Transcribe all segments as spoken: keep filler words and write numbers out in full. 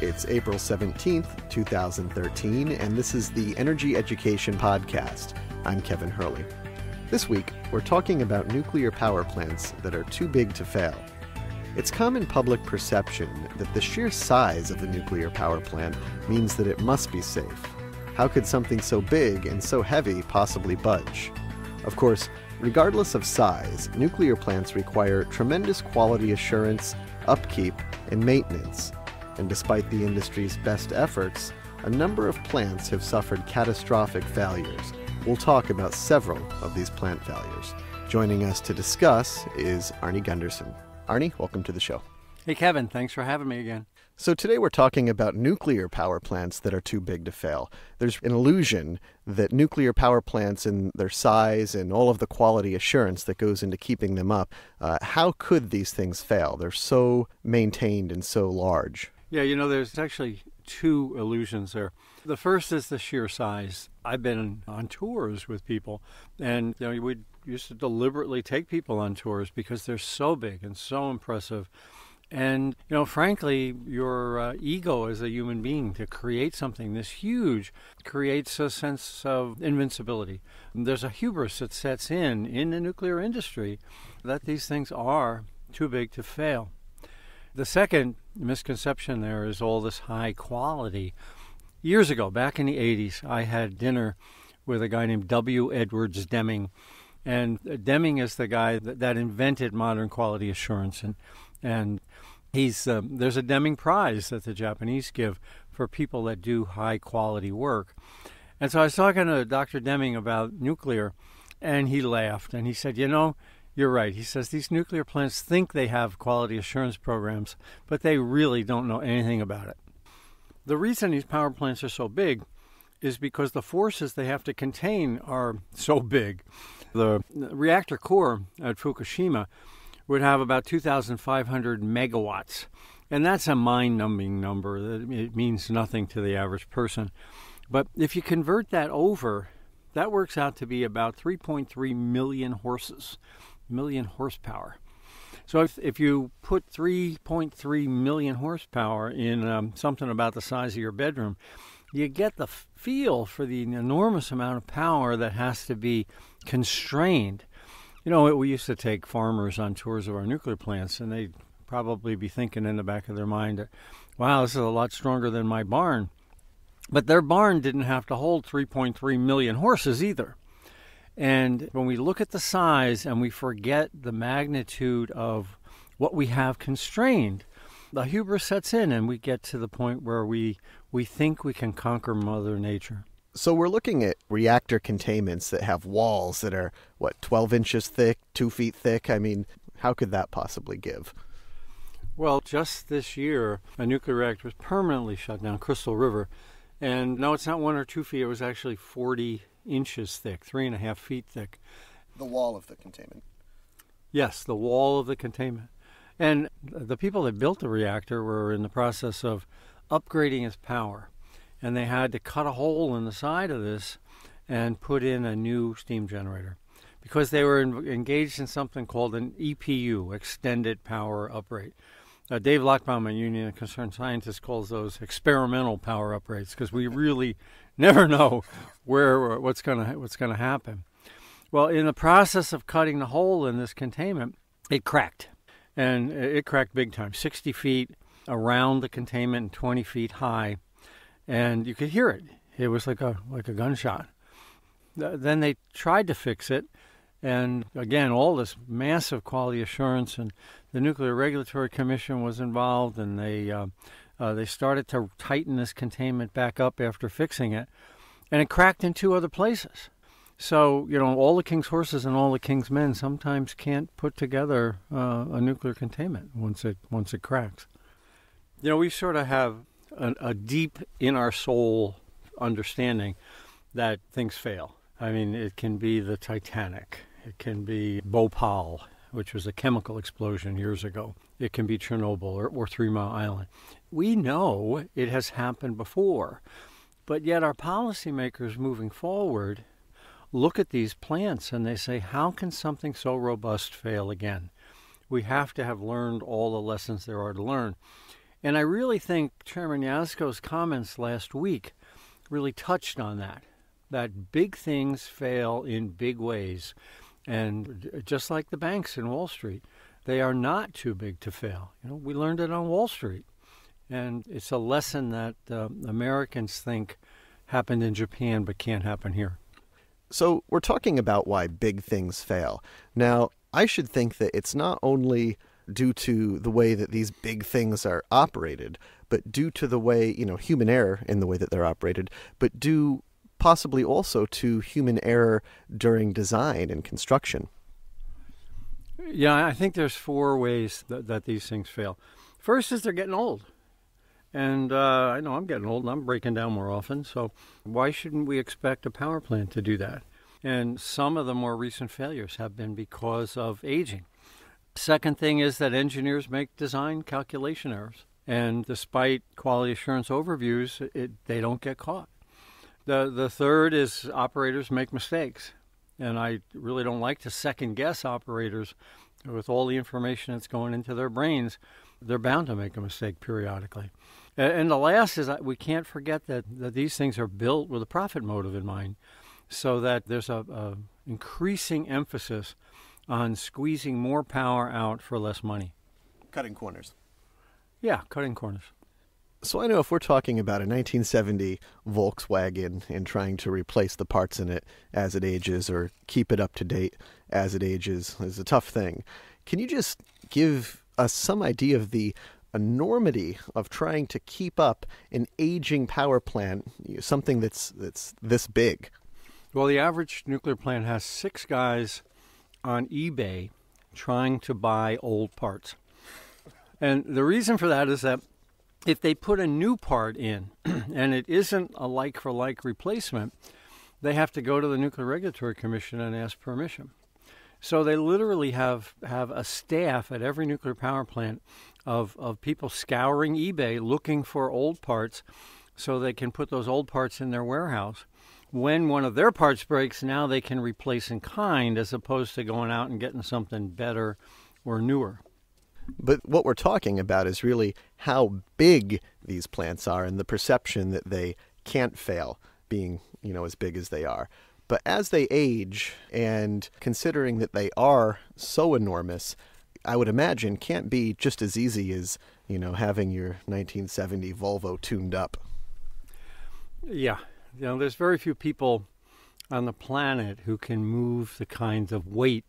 It's April seventeenth, two thousand thirteen, and this is the Energy Education Podcast. I'm Kevin Hurley. This week, we're talking about nuclear power plants that are too big to fail. It's common public perception that the sheer size of the nuclear power plant means that it must be safe. How could something so big and so heavy possibly budge? Of course, regardless of size, nuclear plants require tremendous quality assurance, upkeep, and maintenance. And despite the industry's best efforts, a number of plants have suffered catastrophic failures. We'll talk about several of these plant failures. Joining us to discuss is Arnie Gundersen. Arnie, welcome to the show. Hey, Kevin. Thanks for having me again. So today we're talking about nuclear power plants that are too big to fail. There's an illusion that nuclear power plants and their size and all of the quality assurance that goes into keeping them up, uh, how could these things fail? They're so maintained and so large. Yeah, you know, there's actually two illusions there. The first is the sheer size. I've been on tours with people, and you know, we used to deliberately take people on tours because they're so big and so impressive. And, you know, frankly, your uh, ego as a human being to create something this huge creates a sense of invincibility. And there's a hubris that sets in in the nuclear industry that these things are too big to fail. The second misconception there is all this high quality. Years ago, back in the eighties, I had dinner with a guy named W Edwards Deming. And Deming is the guy that, that invented modern quality assurance. And And he's uh, there's a Deming Prize that the Japanese give for people that do high-quality work. And so I was talking to Doctor Deming about nuclear, and he laughed. And he said, you know, you're right. He says, these nuclear plants think they have quality assurance programs, but they really don't know anything about it. The reason these power plants are so big is because the forces they have to contain are so big. The reactor core at Fukushima would have about two thousand five hundred megawatts. And that's a mind-numbing number. It means nothing to the average person. But if you convert that over, that works out to be about three point three million horses, million horsepower. So if, if you put three point three million horsepower in um, something about the size of your bedroom, you get the feel for the enormous amount of power that has to be constrained. You know, we used to take farmers on tours of our nuclear plants, and they'd probably be thinking in the back of their mind, wow, this is a lot stronger than my barn. But their barn didn't have to hold three point three million horses either. And when we look at the size and we forget the magnitude of what we have constrained, the hubris sets in and we get to the point where we, we think we can conquer Mother Nature. So we're looking at reactor containments that have walls that are, what, twelve inches thick, two feet thick? I mean, how could that possibly give? Well, just this year, a nuclear reactor was permanently shut down, Crystal River. And no, it's not one or two feet. It was actually forty inches thick, three and a half feet thick. The wall of the containment. Yes, the wall of the containment. And the people that built the reactor were in the process of upgrading its power. And they had to cut a hole in the side of this and put in a new steam generator because they were in, engaged in something called an E P U, Extended Power Uprate. Uh, Dave Lockbaum and Union of Concerned Scientists calls those experimental power uprates because we really never know where what's gonna what's gonna happen. Well, in the process of cutting the hole in this containment, it cracked, and it cracked big time, sixty feet around the containment and twenty feet high. And you could hear it. It was like a like a gunshot. Th- then they tried to fix it. And again, all this massive quality assurance, and the Nuclear Regulatory Commission was involved, and they, uh, uh, they started to tighten this containment back up after fixing it. And it cracked in two other places. So, you know, all the king's horses and all the king's men sometimes can't put together uh, a nuclear containment once it, once it cracks. You know, we sort of have A, a deep in our soul understanding that things fail. I mean, it can be the Titanic. It can be Bhopal, which was a chemical explosion years ago. It can be Chernobyl or, or Three Mile Island. We know it has happened before, but yet our policymakers moving forward look at these plants and they say, how can something so robust fail again? We have to have learned all the lessons there are to learn. And I really think Chairman Jaczko's comments last week really touched on that, that big things fail in big ways. And just like the banks in Wall Street, they are not too big to fail. You know, we learned it on Wall Street. And it's a lesson that uh, Americans think happened in Japan but can't happen here. So we're talking about why big things fail. Now, I should think that it's not only due to the way that these big things are operated, but due to the way, you know, human error in the way that they're operated, but due possibly also to human error during design and construction. Yeah, I think there's four ways that, that these things fail. First is they're getting old. And uh, I know I'm getting old and I'm breaking down more often, so why shouldn't we expect a power plant to do that? And some of the more recent failures have been because of aging. Second thing is that engineers make design calculation errors. And despite quality assurance overviews, it, they don't get caught. The, the third is operators make mistakes. And I really don't like to second-guess operators. With all the information that's going into their brains, they're bound to make a mistake periodically. And the last is that we can't forget that, that these things are built with a profit motive in mind, so that there's a, a increasing emphasis on squeezing more power out for less money. Cutting corners. Yeah, cutting corners. So I know if we're talking about a nineteen seventy Volkswagen and trying to replace the parts in it as it ages or keep it up to date as it ages is a tough thing. Can you just give us some idea of the enormity of trying to keep up an aging power plant, something that's, that's this big? Well, the average nuclear plant has six guys on eBay trying to buy old parts. And the reason for that is that if they put a new part in and it isn't a like-for-like replacement, they have to go to the Nuclear Regulatory Commission and ask permission. So they literally have, have a staff at every nuclear power plant of, of people scouring eBay looking for old parts so they can put those old parts in their warehouse. When one of their parts breaks, now they can replace in kind as opposed to going out and getting something better or newer. But what we're talking about is really how big these plants are and the perception that they can't fail being, you know, as big as they are. But as they age and considering that they are so enormous, I would imagine can't be just as easy as, you know, having your nineteen seventy Volvo tuned up. Yeah. You know, there's very few people on the planet who can move the kinds of weight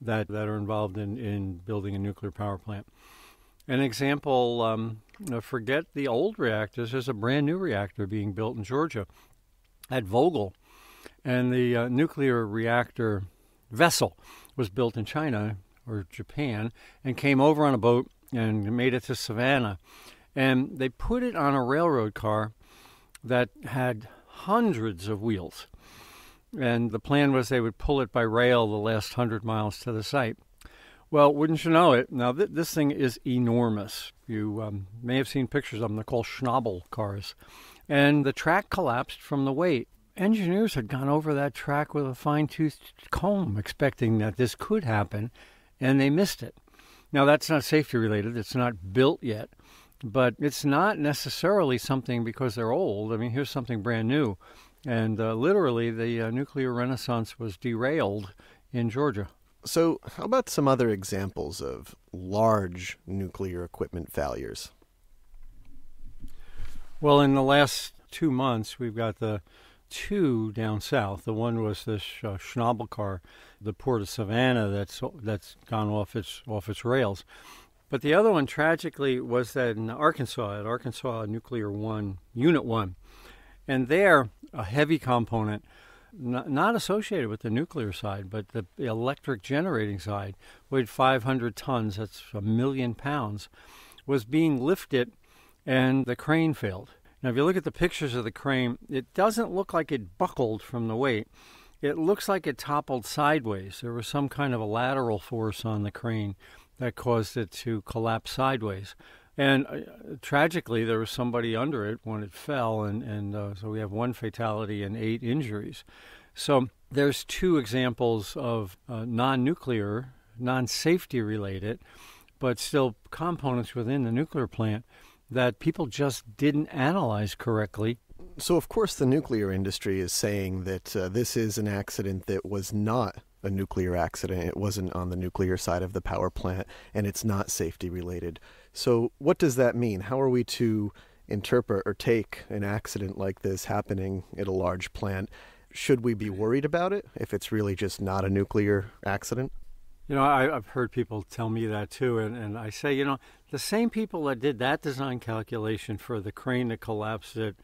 that, that are involved in, in building a nuclear power plant. An example, um, forget the old reactors, there's a brand new reactor being built in Georgia at Vogtle, and the uh, nuclear reactor vessel was built in China or Japan and came over on a boat and made it to Savannah. And they put it on a railroad car that had hundreds of wheels. And the plan was they would pull it by rail the last hundred miles to the site. Well, wouldn't you know it? Now, th this thing is enormous. You um, may have seen pictures of them. They're called Schnabel cars. And the track collapsed from the weight. Engineers had gone over that track with a fine-toothed comb, expecting that this could happen, and they missed it. Now, that's not safety-related. It's not built yet. But it's not necessarily something because they're old. I mean, here's something brand new. And uh, literally, the uh, nuclear renaissance was derailed in Georgia. So how about some other examples of large nuclear equipment failures? Well, in the last two months, we've got the two down south. The one was this uh, Schnabel car, the port of Savannah, that's, that's gone off its, off its rails. But the other one, tragically, was that in Arkansas, at Arkansas Nuclear One, Unit One. And there, a heavy component, not, not associated with the nuclear side, but the, the electric generating side, weighed five hundred tons, that's a million pounds, was being lifted, and the crane failed. Now, if you look at the pictures of the crane, it doesn't look like it buckled from the weight. It looks like it toppled sideways. There was some kind of a lateral force on the crane that caused it to collapse sideways. And uh, tragically, there was somebody under it when it fell, and, and uh, so we have one fatality and eight injuries. So there's two examples of uh, non-nuclear, non-safety related, but still components within the nuclear plant that people just didn't analyze correctly. So, of course, the nuclear industry is saying that uh, this is an accident that was not a nuclear accident. It wasn't on the nuclear side of the power plant, and it's not safety related. So what does that mean? How are we to interpret or take an accident like this happening at a large plant? Should we be worried about it if it's really just not a nuclear accident? You know, I, I've heard people tell me that too, and, and I say, you know, the same people that did that design calculation for the crane that collapsed at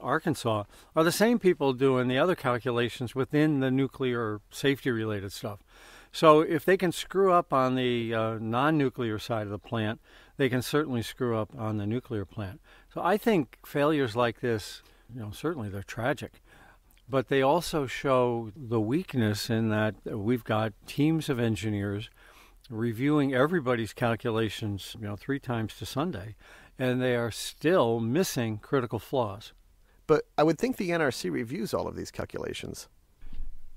Arkansas are the same people doing the other calculations within the nuclear safety-related stuff. So if they can screw up on the uh, non-nuclear side of the plant, they can certainly screw up on the nuclear plant. So I think failures like this, you know, certainly they're tragic. But they also show the weakness in that we've got teams of engineers reviewing everybody's calculations, you know, three times to Sunday, and they are still missing critical flaws. But I would think the N R C reviews all of these calculations.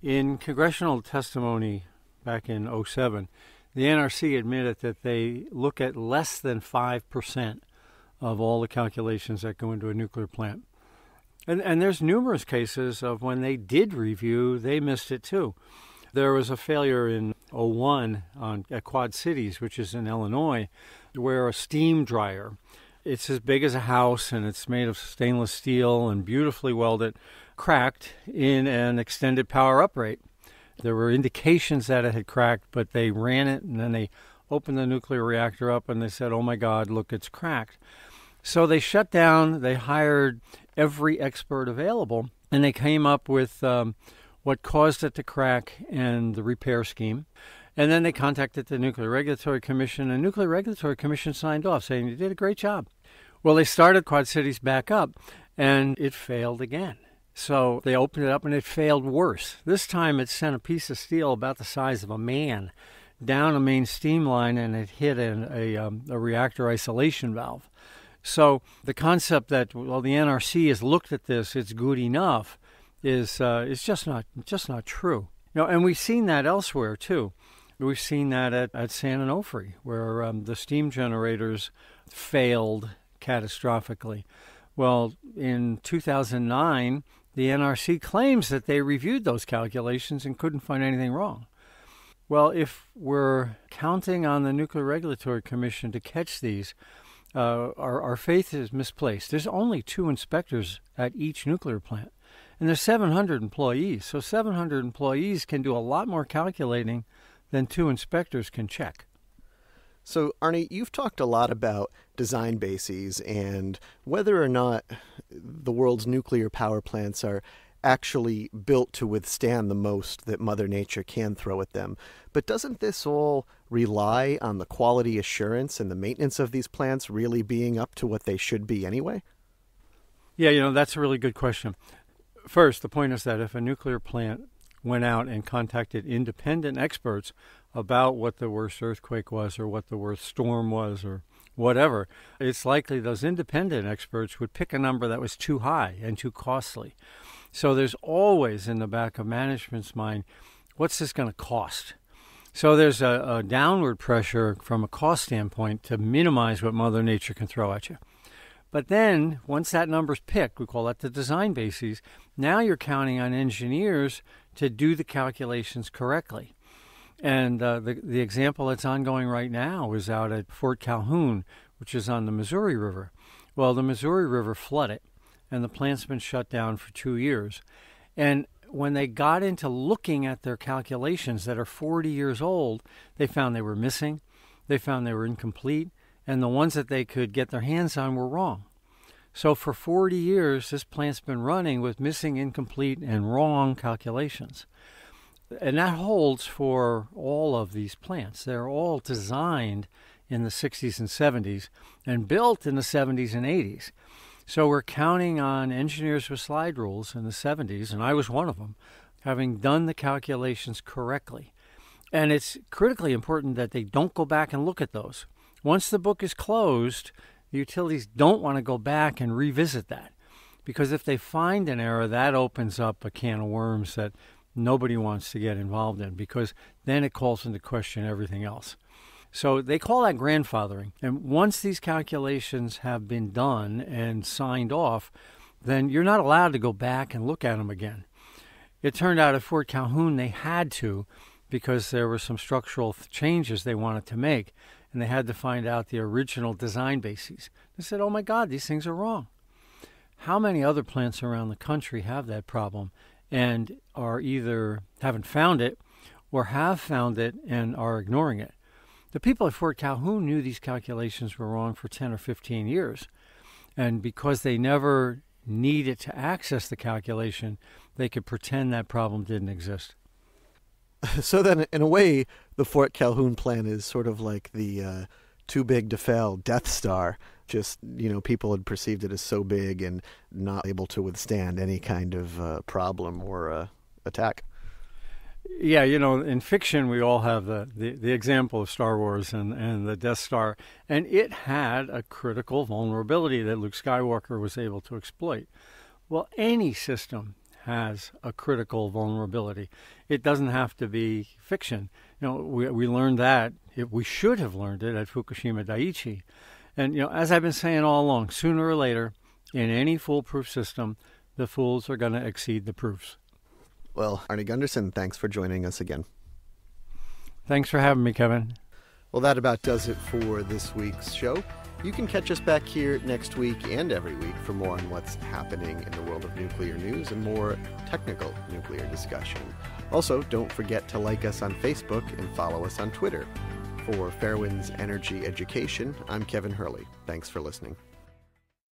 In congressional testimony back in oh seven, the N R C admitted that they look at less than five percent of all the calculations that go into a nuclear plant. And, and there's numerous cases of when they did review, they missed it too. There was a failure in oh one on, at Quad Cities, which is in Illinois, where a steam dryer, it's as big as a house and it's made of stainless steel and beautifully welded, cracked in an extended power uprate. There were indications that it had cracked, but they ran it and then they opened the nuclear reactor up and they said, oh my God, look, it's cracked. So they shut down, they hired every expert available, and they came up with um, what caused it to crack and the repair scheme. And then they contacted the Nuclear Regulatory Commission, and the Nuclear Regulatory Commission signed off saying, you did a great job. Well, they started Quad Cities back up, and it failed again. So they opened it up, and it failed worse. This time it sent a piece of steel about the size of a man down a main steam line, and it hit an, a, um, a reactor isolation valve. So the concept that, well, the N R C has looked at this, it's good enough, is uh, it's just not just not true. You know, and we've seen that elsewhere, too. We've seen that at, at San Onofre, where um, the steam generators failed catastrophically. Well, in two thousand nine, the N R C claims that they reviewed those calculations and couldn't find anything wrong. Well, if we're counting on the Nuclear Regulatory Commission to catch these, Uh, our, our faith is misplaced. There's only two inspectors at each nuclear plant, and there's seven hundred employees. So seven hundred employees can do a lot more calculating than two inspectors can check. So, Arnie, you've talked a lot about design bases and whether or not the world's nuclear power plants are actually built to withstand the most that Mother Nature can throw at them. But doesn't this all rely on the quality assurance and the maintenance of these plants really being up to what they should be anyway? Yeah, you know, that's a really good question. First, the point is that if a nuclear plant went out and contacted independent experts about what the worst earthquake was or what the worst storm was or whatever, it's likely those independent experts would pick a number that was too high and too costly. So there's always in the back of management's mind, what's this going to cost? So there's a, a downward pressure from a cost standpoint to minimize what Mother Nature can throw at you. But then once that number's picked, we call that the design bases, now you're counting on engineers to do the calculations correctly. And uh, the, the example that's ongoing right now is out at Fort Calhoun, which is on the Missouri River. Well, the Missouri River flooded, and the plant's been shut down for two years. And when they got into looking at their calculations that are forty years old, they found they were missing, they found they were incomplete, and the ones that they could get their hands on were wrong. So for forty years, this plant's been running with missing, incomplete, and wrong calculations. And that holds for all of these plants. They're all designed in the sixties and seventies and built in the seventies and eighties. So we're counting on engineers with slide rules in the seventies, and I was one of them, having done the calculations correctly. And it's critically important that they don't go back and look at those. Once the book is closed, the utilities don't want to go back and revisit that, because if they find an error, that opens up a can of worms that nobody wants to get involved in, because then it calls into question everything else. So they call that grandfathering. And once these calculations have been done and signed off, then you're not allowed to go back and look at them again. It turned out at Fort Calhoun they had to, because there were some structural changes they wanted to make, and they had to find out the original design bases. They said, oh my God, these things are wrong. How many other plants around the country have that problem and are either haven't found it or have found it and are ignoring it? The people at Fort Calhoun knew these calculations were wrong for ten or fifteen years, and because they never needed to access the calculation, they could pretend that problem didn't exist. So then, in a way, the Fort Calhoun plan is sort of like the uh, too-big-to-fail Death Star. Just, you know, people had perceived it as so big and not able to withstand any kind of uh, problem or uh, attack. Yeah, you know, in fiction, we all have the, the, the example of Star Wars and, and the Death Star. And it had a critical vulnerability that Luke Skywalker was able to exploit. Well, any system has a critical vulnerability. It doesn't have to be fiction. You know, we, we learned that. It, we should have learned it at Fukushima Daiichi. And, you know, as I've been saying all along, sooner or later, in any foolproof system, the fools are going to exceed the proofs. Well, Arnie Gundersen, thanks for joining us again. Thanks for having me, Kevin. Well, that about does it for this week's show. You can catch us back here next week and every week for more on what's happening in the world of nuclear news and more technical nuclear discussion. Also, don't forget to like us on Facebook and follow us on Twitter. For Fairwinds Energy Education, I'm Kevin Hurley. Thanks for listening.